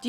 Do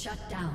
Shut down.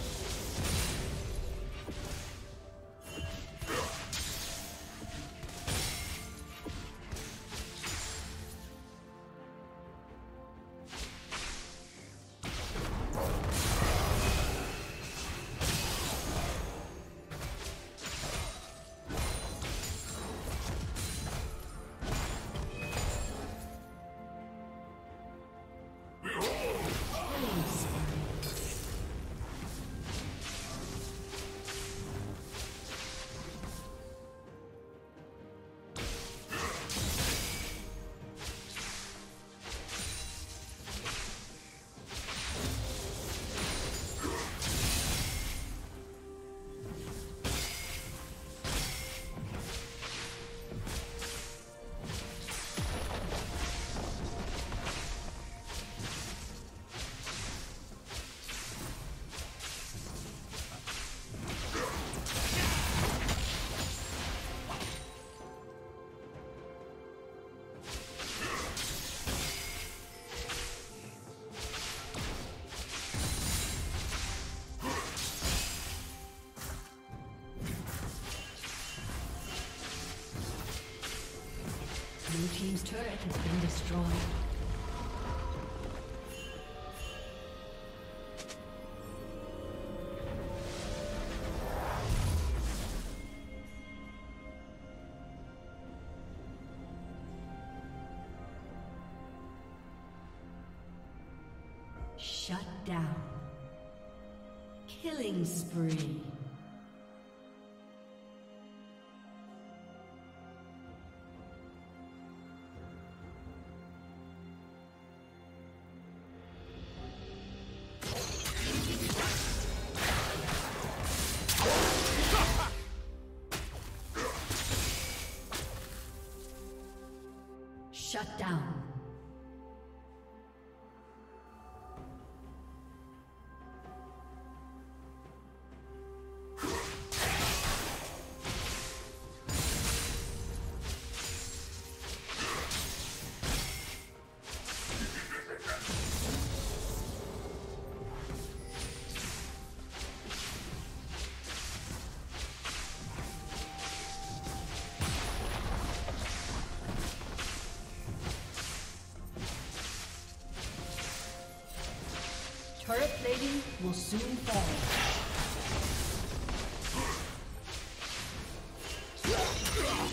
Blue team's turret has been destroyed. Shut down. Killing spree. Shut down. Turret plating will soon fall. Shut down.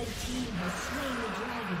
The team has slain the dragon.